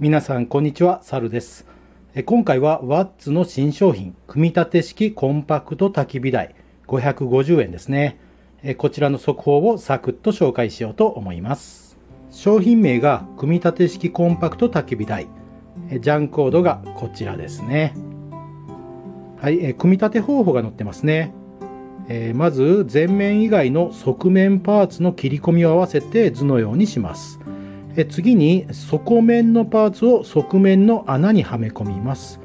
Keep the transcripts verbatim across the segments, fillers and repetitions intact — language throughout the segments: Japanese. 皆さんこんにちは、サルです。今回は Watts の新商品、組み立て式コンパクト焚き火台ごひゃくごじゅうえんですね。こちらの速報をサクッと紹介しようと思います。商品名が組み立て式コンパクト焚き火台、ジャンコードがこちらですね。はい、組み立て方法が載ってますね。まず前面以外の側面パーツの切り込みを合わせて図のようにします。次に底面のパーツを側面の穴にはめ込みます。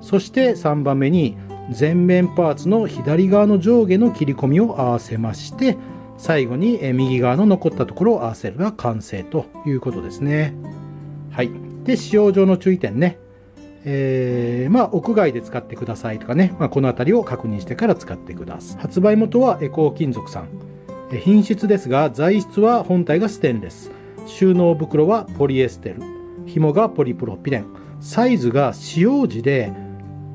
そしてさんばんめに前面パーツの左側の上下の切り込みを合わせまして、最後に右側の残ったところを合わせれば完成ということですね。はい、で使用上の注意点ね、えー、まあ屋外で使ってくださいとかね、まあ、この辺りを確認してから使ってください。発売元はエコー金属さん、品質ですが材質は本体がステンレス、収納袋はポリエステル、紐がポリプロピレン、サイズが使用時で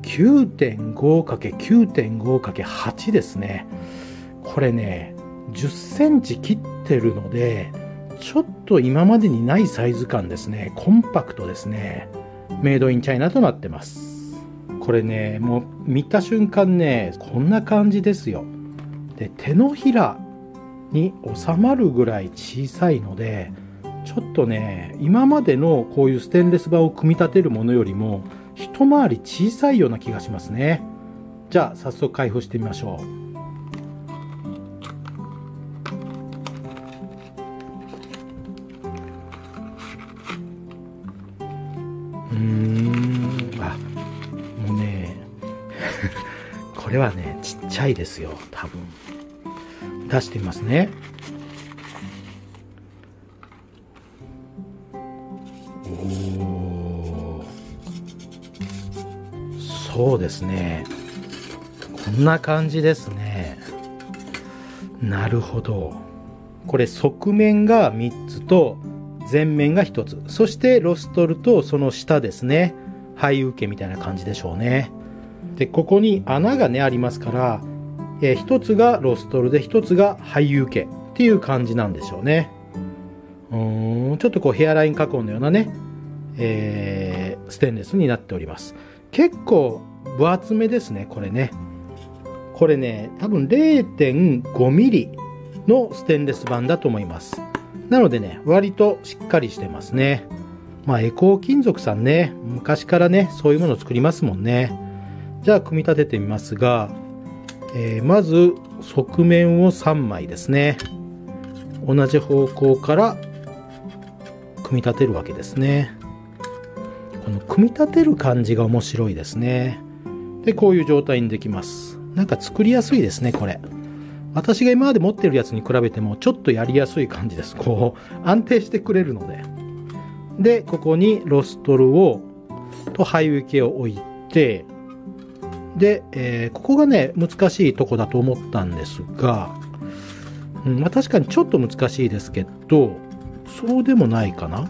きゅうてんごかけるきゅうてんごかけるはち ですね。これねじゅっセンチ切ってるのでちょっと今までにないサイズ感ですね。コンパクトですね。メイドインチャイナとなってます。これねもう見た瞬間ねこんな感じですよ。で手のひらに収まるぐらい小さいのでちょっとね今までのこういうステンレス板を組み立てるものよりも一回り小さいような気がしますね。じゃあ早速開封してみましょう。うーん、あ、もうねこれはねちっちゃいですよ多分。出してみますね。お、そうですね、こんな感じですね。なるほど。これ側面がみっつと前面がひとつ、そしてロストルとその下ですね、灰受けみたいな感じでしょうね。でここに穴がねありますから、えー、ひとつがロストルでひとつが灰受けっていう感じなんでしょうね。うーん、ちょっとこうヘアライン加工のようなね、えー、ステンレスになっております。結構分厚めですねこれね。これね多分 れいてんごミリ のステンレス板だと思います。なのでね割としっかりしてますね。まあエコー金属さんね昔からねそういうものを作りますもんね。じゃあ組み立ててみますが、えー、まず側面をさんまいですね同じ方向から組み立てるわけですね。この組み立てる感じが面白いですね。でこういう状態にできます。なんか作りやすいですねこれ。私が今まで持ってるやつに比べてもちょっとやりやすい感じです。こう安定してくれるので。で、ここにロストルを、と灰受けを置いて、で、えー、ここがね、難しいとこだと思ったんですが、うん、まあ確かにちょっと難しいですけど、そうでもないかな。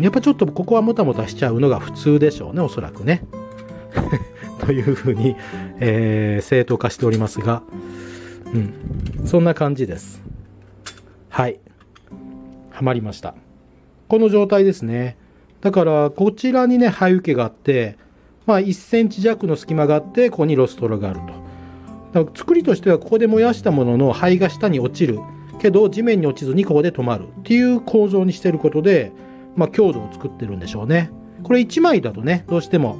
やっぱちょっとここはもたもたしちゃうのが普通でしょうね、おそらくね。というふうに、えー、正当化しておりますが、うん、そんな感じです。はい。はまりました。この状態ですね。だから、こちらにね、灰受けがあって、まあ、いっセンチ弱の隙間があって、ここにロストロがあると。だから作りとしては、ここで燃やしたものの灰が下に落ちる。けど、地面に落ちずにここで止まる。っていう構造にしてることで、まあ、強度を作ってるんでしょうね。これいちまいだとね、どうしても、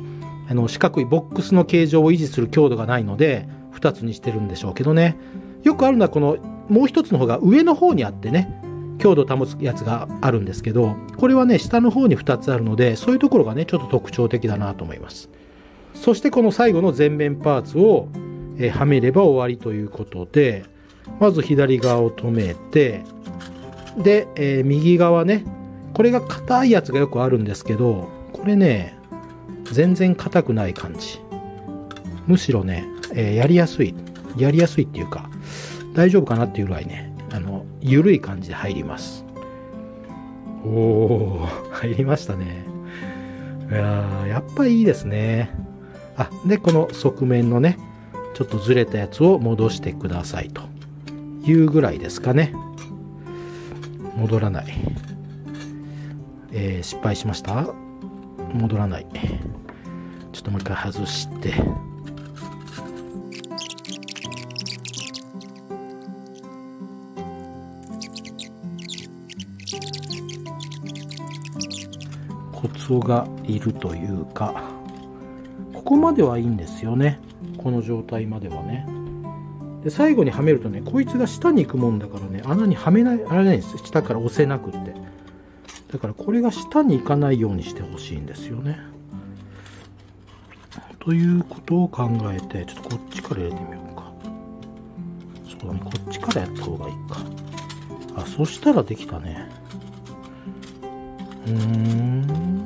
あの四角いボックスの形状を維持する強度がないのでふたつにしてるんでしょうけどね。よくあるのはこのもうひとつの方が上の方にあってね強度を保つやつがあるんですけど、これはね下の方にふたつあるのでそういうところがねちょっと特徴的だなと思います。そしてこの最後の前面パーツを、えー、はめれば終わりということで、まず左側を止めて、で、えー、右側ねこれが硬いやつがよくあるんですけど、これね全然硬くない感じ。むしろね、えー、やりやすい。やりやすいっていうか、大丈夫かなっていうぐらいね、あの、緩い感じで入ります。おー、入りましたね。いやー、やっぱいいですね。あ、で、この側面のね、ちょっとずれたやつを戻してくださいというぐらいですかね。戻らない。えー、失敗しました。戻らない。ちょっともう一回外して、コツがいるというか、ここまではいいんですよね、この状態まではね。で最後にはめるとね、こいつが下に行くもんだからね、穴にはめない、あれないんです、下から押せなくって。だからこれが下に行かないようにしてほしいんですよね。ということを考えて、ちょっとこっちから入れてみようか。そうだね、こっちからやった方がいいか。あ、そしたらできたね。うーん、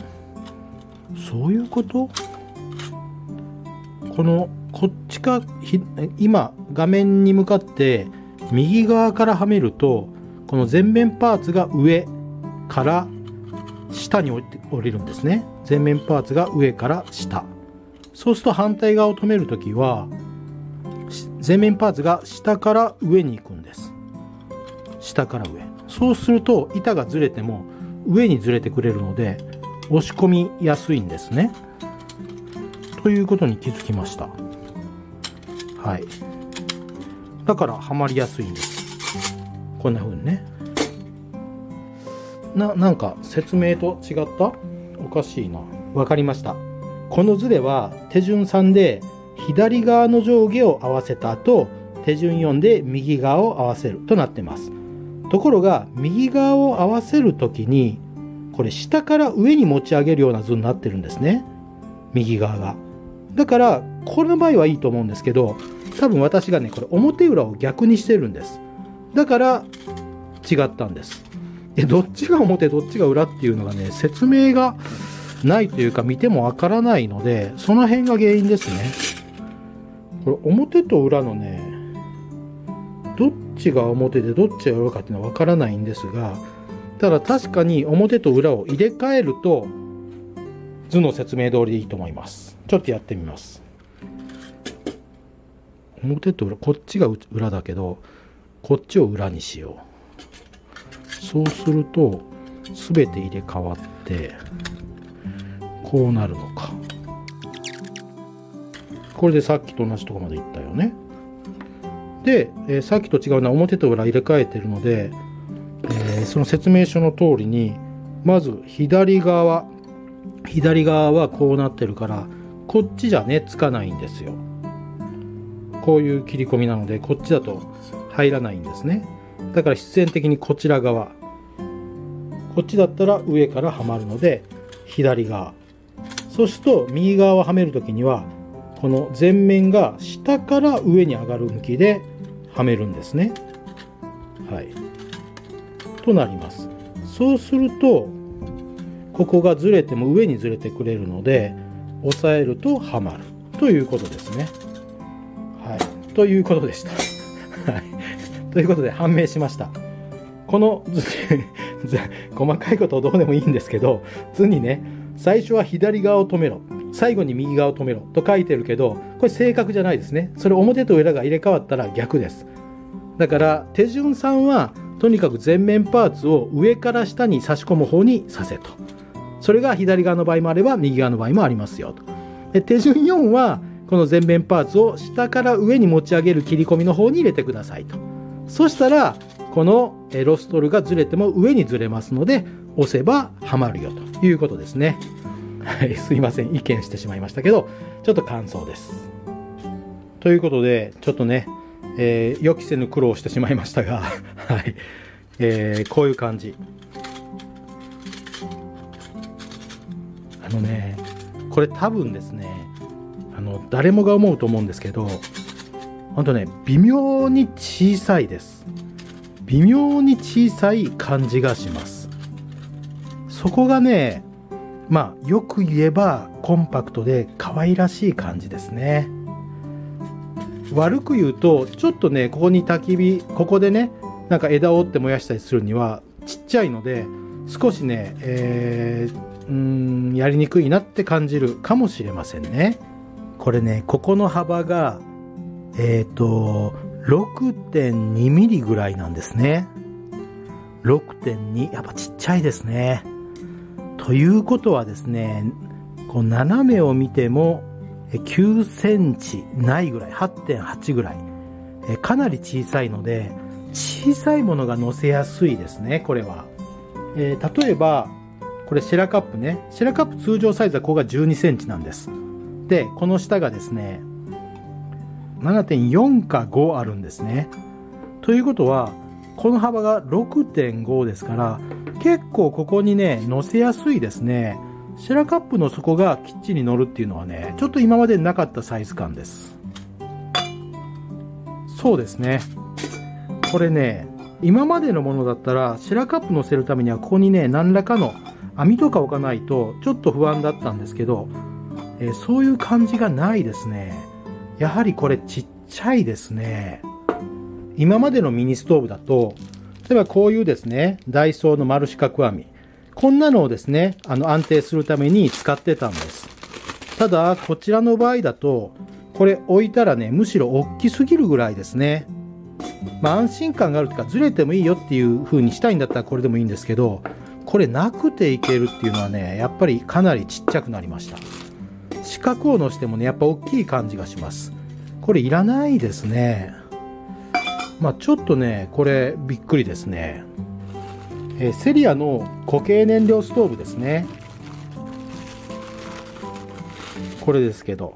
そういうこと？このこっちか、今画面に向かって右側からはめると、この前面パーツが上から下に降りるんですね。前面パーツが上から下。そうすると反対側を止めるときは前面パーツが下から上に行くんです。下から上。そうすると板がずれても上にずれてくれるので押し込みやすいんですね、ということに気づきました。はい、だからはまりやすいんです。こんな風にね。ななんか説明と違った？おかしいな。わかりました。このズレは手順さんで左側の上下を合わせた後、手順よんで右側を合わせるとなってます。ところが右側を合わせる時に、これ下から上に持ち上げるような図になってるんですね、右側が。だからこの場合はいいと思うんですけど、多分私がね、これ表裏を逆にしてるんです。だから違ったんです。え、どっちが表どっちが裏っていうのがね、説明がないというか見てもわからないので、その辺が原因ですね。これ表と裏のね、どっちが表でどっちが裏かっていうのはわからないんですが、ただ確かに表と裏を入れ替えると図の説明通りでいいと思います。ちょっとやってみます。表と裏、こっちが裏だけどこっちを裏にしよう。そうすると全て入れ替わってこうなるのか。これでさっきと同じとこまでいったよね。で、えー、さっきと違うのは表と裏入れ替えてるので、えー、その説明書の通りに、まず左側左側はこうなってるから、こっちじゃねつかないんですよ。こういう切り込みなのでこっちだと入らないんですね。だから必然的にこちら側、こっちだったら上からはまるので左側。そうすると右側をはめるときには、この前面が下から上に上がる向きではめるんですね。はい、となります。そうするとここがずれても上にずれてくれるので、押さえるとはまるということですね。はい、ということでした。ということで判明しました。この図細かいことをどうでもいいんですけど、図にね、最初は左側を止めろ、最後に右側を止めろと書いてるけど、これ正確じゃないですね。それ表と裏が入れ替わったら逆です。だから手順さんはとにかく前面パーツを上から下に差し込む方にさせと。それが左側の場合もあれば右側の場合もありますよと。で手順よんはこの前面パーツを下から上に持ち上げる切り込みの方に入れてくださいと。そしたらこのロストルがずれても上にずれますので、押せばはまるよということですね。はい、すいません、意見してしまいましたけど、ちょっと感想です。ということで、ちょっとね、えー、予期せぬ苦労をしてしまいましたが、はい、えー、こういう感じ。あのね、これ多分ですね、あの誰もが思うと思うんですけど、ほんとね、微妙に小さいです。微妙に小さい感じがします。そこがね、まあよく言えばコンパクトで可愛らしい感じですね。悪く言うとちょっとね、ここに焚き火、ここでね、なんか枝を折って燃やしたりするにはちっちゃいので、少しね、えー、うーん、やりにくいなって感じるかもしれませんね。これね、ここの幅がえっと ろくてんにミリ ぐらいなんですね。ろくてんに、やっぱちっちゃいですね。ということはですね、こう斜めを見てもきゅうセンチないぐらい、 はってんはち ぐらい、えかなり小さいので、小さいものが乗せやすいですね、これは。えー、例えばこれシェラカップね、シェラカップ通常サイズはここがじゅうにセンチなんです。でこの下がですね ななてんよんかご あるんですね。ということはこの幅が ろくてんご ですから、結構ここにね乗せやすいですね。シェラカップの底がきっちり乗るっていうのはね、ちょっと今までなかったサイズ感です。そうですね、これね、今までのものだったらシェラカップ乗せるためにはここにね何らかの網とか置かないとちょっと不安だったんですけど、えー、そういう感じがないですね。やはりこれちっちゃいですね。今までのミニストーブだと、例えばこういうですねダイソーの丸四角網、こんなのをですねあの安定するために使ってたんです。ただこちらの場合だとこれ置いたらね、むしろ大きすぎるぐらいですね。まあ安心感があるというか、ずれてもいいよっていう風にしたいんだったらこれでもいいんですけど、これなくていけるっていうのはね、やっぱりかなりちっちゃくなりました。四角をのしてもねやっぱ大きい感じがします。これいらないですね。まあちょっとねこれびっくりですね。えー、セリアの固形燃料ストーブですね、これですけど、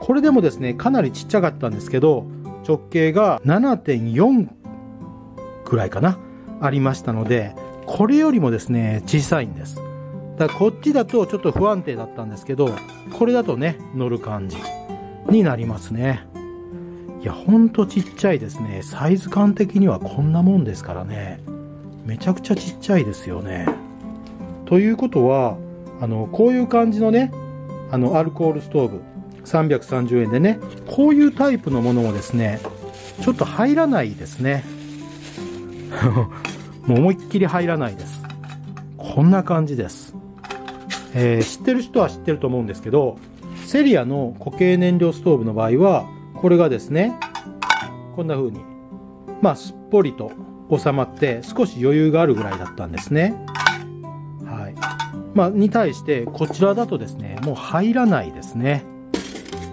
これでもですねかなりちっちゃかったんですけど、直径が ななてんよん ぐらいかなありましたので、これよりもですね小さいんです。だからこっちだとちょっと不安定だったんですけど、これだとね乗る感じになりますね。いやほんとちっちゃいですね。サイズ感的にはこんなもんですからね、めちゃくちゃちっちゃいですよね。ということはあのこういう感じのね、あのアルコールストーブさんびゃくさんじゅうえんでね、こういうタイプのものもですねちょっと入らないですねもう思いっきり入らないです。こんな感じです、えー、知ってる人は知ってると思うんですけど、セリアの固形燃料ストーブの場合はこれがですねこんな風にまあすっぽりと収まって、少し余裕があるぐらいだったんですね。はい、まあ、に対してこちらだとですねもう入らないですね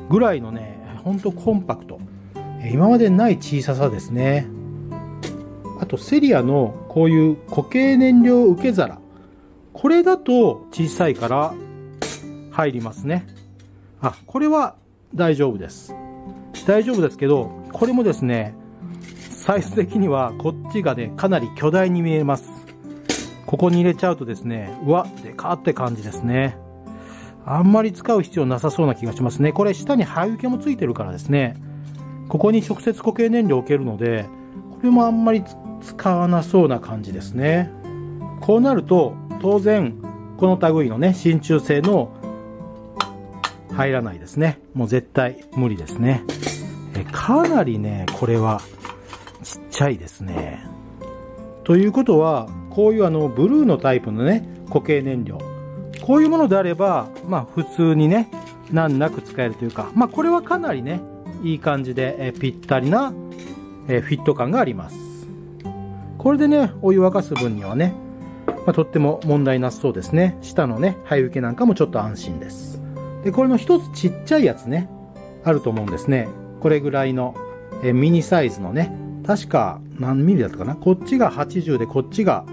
ぐらいのね、ほんとコンパクト、今までにない小ささですね。あとセリアのこういう固形燃料受け皿、これだと小さいから入りますね。あ、これは大丈夫です、大丈夫ですけど、これもですねサイズ的にはこっちがねかなり巨大に見えます。ここに入れちゃうとですね、うわでかって感じですね。あんまり使う必要なさそうな気がしますね。これ下に灰受けもついてるからですね、ここに直接固形燃料を置けるので、これもあんまり使わなそうな感じですね。こうなると当然この類のね真鍮製の入らないですね。もう絶対無理ですね。えかなりねこれはちっちゃいですね。ということはこういうあのブルーのタイプのね固形燃料、こういうものであれば、まあ、普通にね難なく使えるというか、まあ、これはかなりねいい感じでえぴったりなえフィット感があります。これでねお湯沸かす分にはね、まあ、とっても問題なさそうですね。下のね灰受けなんかもちょっと安心です。でこれの一つちっちゃいやつねあると思うんですね。これぐらいのえミニサイズのね、確か何ミリだったかな、こっちがはちじゅうでこっちが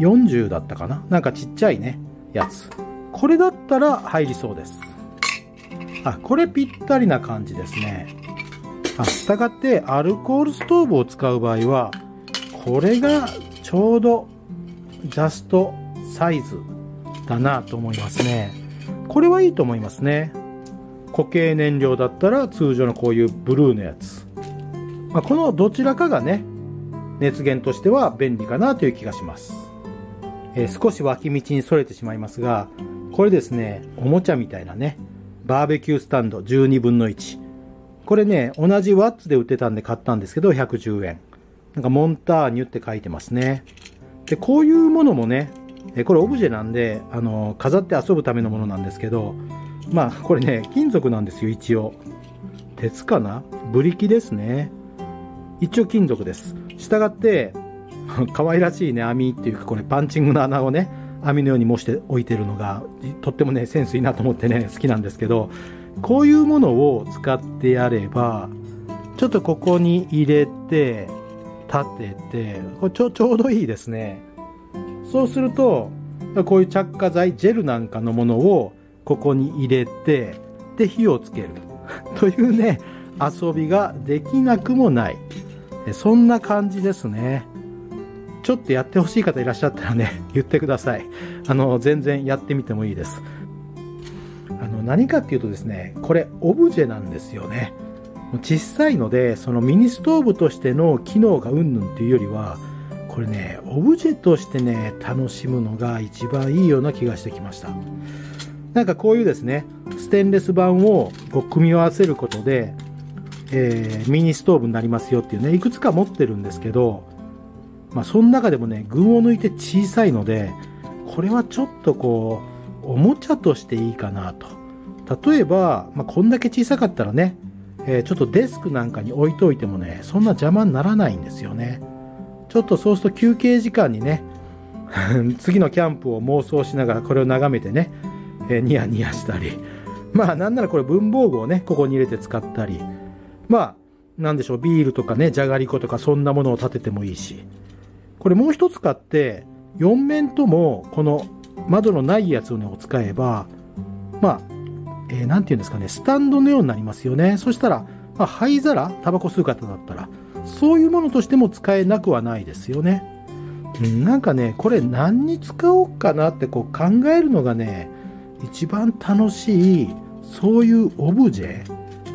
よんじゅうだったかな、なんかちっちゃいねやつ、これだったら入りそうです。あ、これぴったりな感じですね。あ、したがってアルコールストーブを使う場合はこれがちょうどジャストサイズだなと思いますね。これはいいと思いますね。固形燃料だったら通常のこういうブルーのやつ、まあ、このどちらかがね熱源としては便利かなという気がします。えー、少し脇道にそれてしまいますが、これですねおもちゃみたいなねバーベキュースタンドじゅうにぶんのいち、これね同じワッツで売ってたんで買ったんですけどひゃくじゅうえん、なんかモンターニュって書いてますね。でこういうものもね、えこれオブジェなんで、あのー、飾って遊ぶためのものなんですけど、まあこれね金属なんですよ。一応鉄かな、ブリキですね、一応金属です。したがって可愛らしいね網っていうか、これパンチングの穴をね網のように模して置いてるのがとってもねセンスいいなと思ってね好きなんですけど、こういうものを使ってやればちょっとここに入れて立ててこれちょ、ちょうどいいですね。そうするとこういう着火剤ジェルなんかのものをここに入れてで火をつけるというね遊びができなくもない、そんな感じですね。ちょっとやってほしい方いらっしゃったらね言ってください。あの全然やってみてもいいです。あの何かっていうとですね、これオブジェなんですよね。小さいのでそのミニストーブとしての機能がうんぬんっていうよりはこれねオブジェとしてね楽しむのが一番いいような気がしてきました。なんかこういうですねステンレス板をこう組み合わせることで、えー、ミニストーブになりますよっていうねいくつか持ってるんですけど、まあ、その中でもね群を抜いて小さいのでこれはちょっとこうおもちゃとしていいかなと。例えば、まあ、こんだけ小さかったらね、えー、ちょっとデスクなんかに置いといてもねそんな邪魔にならないんですよね。ちょっとそうすると休憩時間にね次のキャンプを妄想しながらこれを眺めてね、えー、ニヤニヤしたり、まあなんならこれ文房具をねここに入れて使ったり、まあなんでしょうビールとかねじゃがりことかそんなものを立ててもいいし、これもう一つ買ってよん面ともこの窓のないやつをねを使えばまあえー、なんていうんですかねスタンドのようになりますよね。そしたら、まあ、灰皿タバコ吸う方だったらそういうものとしても使えなくはないですよね。うん、なんかねこれ何に使おうかなってこう考えるのがね一番楽しい、そういうオブジェ、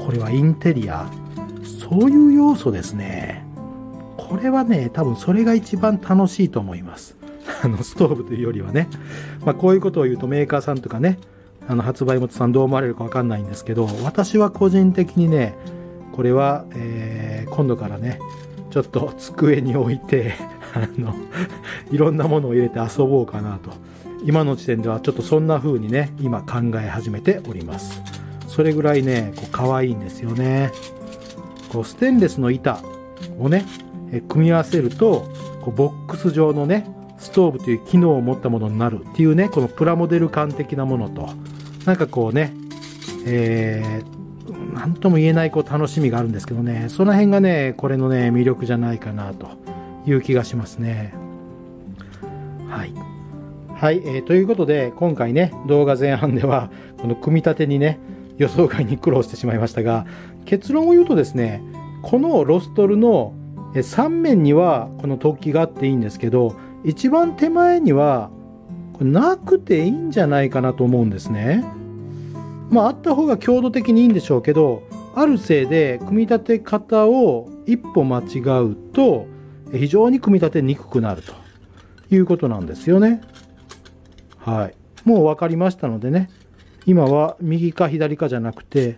これはインテリア、そういう要素ですね。これはね多分それが一番楽しいと思います。あのストーブというよりはね、まあ、こういうことを言うとメーカーさんとかねあの発売元さんどう思われるか分かんないんですけど、私は個人的にねこれは、えー、今度からねちょっと机に置いてあのいろんなものを入れて遊ぼうかなと今の時点ではちょっとそんな風にね今考え始めております。それぐらいねこう可愛いんですよね。こうステンレスの板をね組み合わせるとこうボックス状のねストーブという機能を持ったものになるっていうねこのプラモデル感的なものとなんかこうね、えー、なんとも言えないこう楽しみがあるんですけどね、その辺がねこれのね魅力じゃないかなという気がしますね。はい、はいえー、ということで今回ね動画前半ではこの組み立てにね予想外に苦労してしまいましたが、結論を言うとですねこのロストルのさん面にはこの突起があっていいんですけど一番手前にはこれなくていいんじゃないかなと思うんですね。まああった方が強度的にいいんでしょうけど、あるせいで組み立て方を一歩間違うと非常に組み立てにくくなるということなんですよね。はい、もう分かりましたのでね今は右か左かじゃなくて、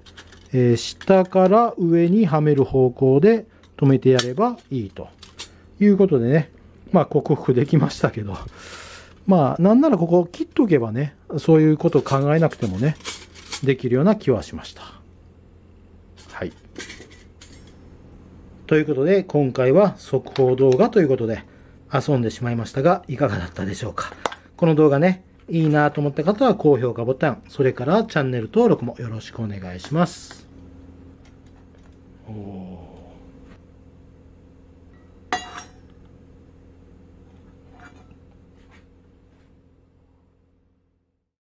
えー、下から上にはめる方向で止めてやればいいということでねまあ克服できましたけど、まあなんならここを切っとけばねそういうことを考えなくてもねできるような気はしました。はいということで今回は速報動画ということで遊んでしまいましたがいかがだったでしょうか。この動画ねいいなと思った方は高評価ボタン、それからチャンネル登録もよろしくお願いします。おー